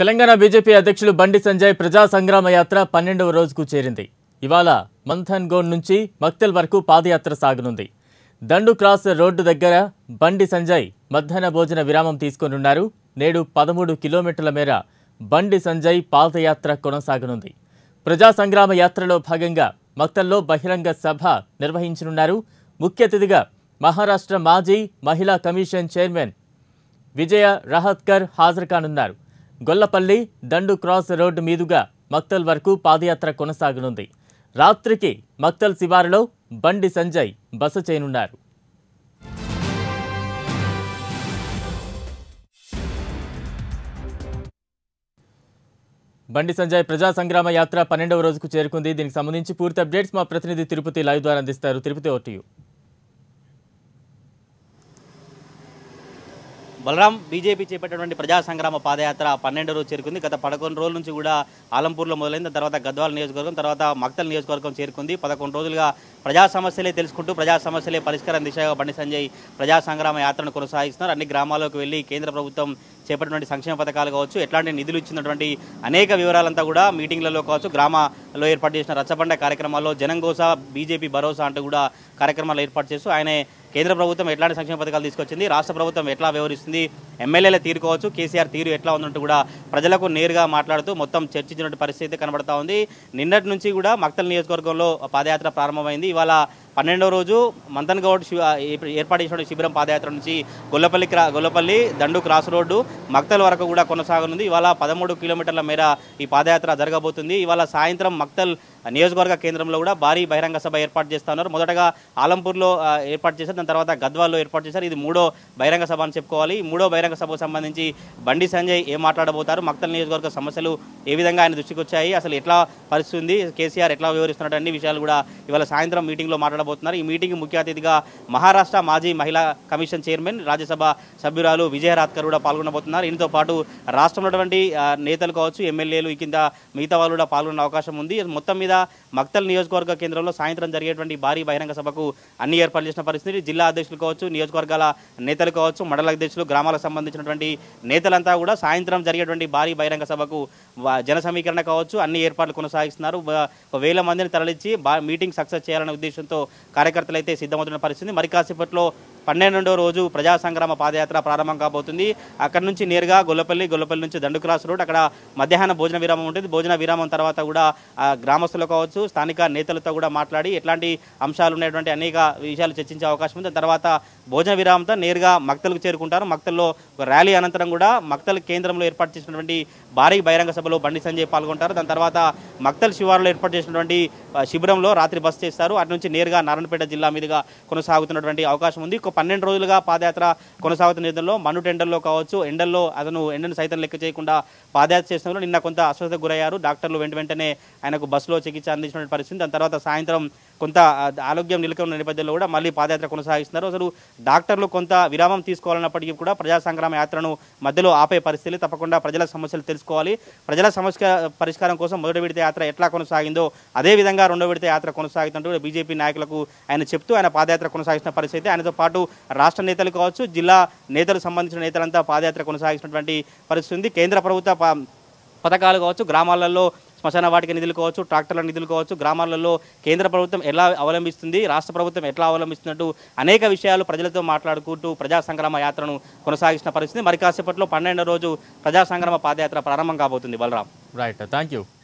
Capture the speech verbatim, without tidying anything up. Telangana BJP అధ్యక్షులు బండి సంజయ్ ప్రజా సంగ్రామ యాత్ర పన్నెండవ రోజుకు చేరింది। ఇవాళ మంథన్ గోన్ నుంచి మక్తెల్ వరకు పాదయాత్ర సాగునుంది। దండు క్రాస్ రోడ్డు దగ్గర బండి సంజయ్ మధ్యాహ్న భోజన విరామం తీసుకొనున్నారు। నేడు పదమూడు కిలోమీటర్ల మేర బండి సంజయ్ పాదయాత్ర కొనసాగునుంది। ప్రజా సంగ్రామ యాత్రలో భాగంగా మక్తల్లో బహిరంగ సభ నిర్వహించనున్నారు। ముఖ్య అతిథిగా మహారాష్ట్ర మాజీ మహిళా కమిషన్ చైర్మన్ విజయ రహత్కర్ హాజరు కానున్నారు। గొల్లపల్లి దండు క్రాస్ రోడ్డు మీదుగా మక్తల్ వరకు పాదయాత్ర కొనసాగనుంది। రాత్రికి మక్తల్ శివారులో బండి సంజయ్ బస చేయనున్నారు। బండి సంజయ్ ప్రజా సంగ్రామ యాత్ర పన్నెండవ రోజుకు చేరుకుంది। దీనికి సంబంధించి పూర్తి అప్డేట్స్ మా ప్రతినిధి తిరుపతి లైవ్ ద్వారా అందిస్తారు। Tirupati, over to you. Balaram, BJP చేపట్టినటువంటి ప్రజా సంగ్రామ పాదయాత్ర పన్నెండు రోజు చేరుకుంది। గత పదకొండు రోజుల నుంచి కూడా ఆలంపూర్లో మొదలైంది, తర్వాత గద్వాల నియోజకవర్గం, తర్వాత మక్తల్ నియోజకవర్గం చేరుకుంది। పదకొండు రోజులుగా ప్రజా సమస్యలే తెలుసుకుంటూ ప్రజా సమస్యలే పరిష్కారం దిశగా బండి సంజయ్ ప్రజా సంగ్రామ యాత్రను కొనసాగిస్తున్నారు। అన్ని గ్రామాలకు వెళ్ళి కేంద్ర ప్రభుత్వం చేపట్టినటువంటి సంక్షేమ పథకాలు కావచ్చు, ఎట్లాంటి నిధులు ఇచ్చినటువంటి అనేక వివరాలంతా కూడా మీటింగ్లలో కావచ్చు, గ్రామాల్లో ఏర్పాటు చేసిన రచ్చబండ కార్యక్రమాల్లో జనంగోసా బీజేపీ భరోసా అంటూ కూడా కార్యక్రమాలు ఏర్పాటు చేస్తూ ఆయనే కేంద్ర ప్రభుత్వం ఎట్లాంటి సంక్షేమ పథకాలు తీసుకొచ్చింది, రాష్ట్ర ప్రభుత్వం ఎట్లా వ్యవహరిస్తుంది, ఎమ్మెల్యేల తీరు కావచ్చు, కేసీఆర్ తీరు ఎట్లా ఉన్నట్టు కూడా ప్రజలకు నేరుగా మాట్లాడుతూ మొత్తం చర్చించినటువంటి పరిస్థితి కనబడతా ఉంది। నిన్నటి నుంచి కూడా మక్తల్ నియోజకవర్గంలో పాదయాత్ర ప్రారంభమైంది। ఇవాళ పన్నెండవ రోజు మంథన్ గౌడ్ ఏర్పాటు చేసిన శిబిరం పాదయాత్ర నుంచి గొల్లపల్లి క్రా గొల్లపల్లి దండు క్రాస్ రోడ్డు మక్తల్ వరకు కూడా కొనసాగనుంది। ఇవాళ పదమూడు కిలోమీటర్ల మేర ఈ పాదయాత్ర జరగబోతుంది। ఇవాళ సాయంత్రం మక్తల్ నియోజకవర్గ కేంద్రంలో కూడా భారీ బహిరంగ సభ ఏర్పాటు చేస్తున్నారు। మొదటగా ఆలంపూర్లో ఏర్పాటు చేశారు, దాని తర్వాత గద్వాల్లో ఏర్పాటు చేశారు। ఇది మూడో బహిరంగ సభ అని చెప్పుకోవాలి। ఈ మూడో బహిరంగ సభకు సంబంధించి బండి సంజయ్ ఏం మాట్లాడబోతారు, మక్తల్ నియోజకవర్గ సమస్యలు ఏ విధంగా ఆయన దృష్టికి వచ్చాయి, అసలు ఎట్లా పరిస్థితుంది, కేసీఆర్ ఎట్లా వివరిస్తున్నట్టు అన్ని విషయాలు కూడా ఇవాళ సాయంత్రం మీటింగ్లో మాట్లాడబోతున్నారు। ఈ మీటింగ్ ముఖ్య అతిథిగా మహారాష్ట్ర మాజీ మహిళా కమిషన్ చైర్మన్, రాజ్యసభ సభ్యురాలు విజయ రాహత్కర్ కూడా పాల్గొనబోతున్నారు। దీంతో పాటు రాష్ట్రంలోటువంటి నేతలు కావచ్చు, ఎమ్మెల్యేలు కింద మిగతా వాళ్ళు కూడా పాల్గొనే అవకాశం ఉంది। మొత్తం మీద మక్తల్ నియోజకవర్గ కేంద్రంలో సాయంత్రం జరిగేటువంటి భారీ బహిరంగ సభకు అన్ని ఏర్పాట్లు చేసిన పరిస్థితి। జిల్లా అధ్యక్షులు కావచ్చు, నియోజకవర్గాల నేతలు కావచ్చు, మండల అధ్యక్షులు, గ్రామాలకు సంబంధించినటువంటి నేతలంతా కూడా సాయంత్రం జరిగేటువంటి భారీ బహిరంగ సభకు జన సమీకరణ కావచ్చు అన్ని ఏర్పాట్లు కొనసాగిస్తున్నారు। వేల మందిని తరలించి మీటింగ్ సక్సెస్ చేయాలనే ఉద్దేశంతో కార్యకర్తలు అయితే సిద్ధమవుతున్న పరిస్థితి। మరి కాసేపట్లో పన్నెండవ రోజు ప్రజా సంగ్రామ పాదయాత్ర ప్రారంభం కాబోతుంది। అక్కడ నుంచి నేరుగా గొల్లపల్లి, గొల్లపల్లి నుంచి దండు క్రాస్ రోడ్, అక్కడ మధ్యాహ్నం భోజన విరామం ఉంటుంది। భోజన విరామం తర్వాత కూడా గ్రామస్తులు కావచ్చు, స్థానిక నేతలతో కూడా మాట్లాడి ఎట్లాంటి అంశాలు ఉన్నటువంటి అనేక విషయాలు చర్చించే అవకాశం ఉంది। తర్వాత భోజన విరామంతో నేరుగా మక్తల్కు చేరుకుంటారు। మక్తల్లో ర్యాలీ అనంతరం కూడా మక్తల్ కేంద్రంలో ఏర్పాటు చేసినటువంటి భారీ బహిరంగ సభలో బండి సంజయ్ పాల్గొంటారు। దాని తర్వాత మక్తల్ శివారులో ఏర్పాటు చేసినటువంటి శిబిరంలో రాత్రి బస చేస్తారు। అటు నుంచి నేరుగా నారాయణపేట జిల్లా మీదుగా కొనసాగుతున్నటువంటి అవకాశం ఉంది। పన్నెండు రోజులుగా పాదయాత్ర కొనసాగుతున్న నేతల్లో మనుట ఎండల్లో కావచ్చు, ఎండల్లో అతను ఎండను సైతం లెక్క చేయకుండా పాదయాత్ర చేసినప్పుడు నిన్న కొంత అస్వస్థతకు గురయ్యారు। డాక్టర్లు వెంట వెంటనే ఆయనకు బస్సులో చికిత్స అందించిన పరిస్థితి। దాని తర్వాత సాయంత్రం కొంత ఆరోగ్యం నిలకడైన నేపథ్యంలో కూడా మళ్ళీ పాదయాత్ర కొనసాగిస్తున్నారు। అసలు డాక్టర్లు కొంత విరామం తీసుకోవాలన్నప్పటికీ కూడా ప్రజా సంగ్రామ యాత్రను మధ్యలో ఆపే పరిస్థితులు తప్పకుండా ప్రజల సమస్యలు తెలుసుకోవాలి। ప్రజల సమస్య పరిష్కారం కోసం మొదటి విడత యాత్ర ఎట్లా కొనసాగిందో అదేవిధంగా రెండో విడత యాత్ర కొనసాగుతుంటూ బీజేపీ నాయకులకు ఆయన చెప్తూ ఆయన పాదయాత్ర కొనసాగిస్తున్న పరిస్థితి। ఆయనతో పాటు రాష్ట్ర నేతలు కావచ్చు, జిల్లా నేతలకు సంబంధించిన నేతలంతా పాదయాత్ర కొనసాగిస్తున్నటువంటి పరిస్థితి ఉంది। కేంద్ర ప్రభుత్వ పథకాలు కావచ్చు, గ్రామాలలో శ్మశాన వాటిక నిధులు కావచ్చు, ట్రాక్టర్ల నిధులు కావచ్చు, గ్రామాలలో కేంద్ర ప్రభుత్వం ఎలా అవలంబిస్తుంది, రాష్ట్ర ప్రభుత్వం ఎట్లా అవలంబిస్తున్నట్టు అనేక విషయాలు ప్రజలతో మాట్లాడుకుంటూ ప్రజా సంగ్రామ యాత్రను కొనసాగిస్తున్న పరిస్థితి। మరి కాసేపట్లో పన్నెండో రోజు ప్రజా సంగ్రామ పాదయాత్ర ప్రారంభం కాబోతుంది। Balaram, right, thank you.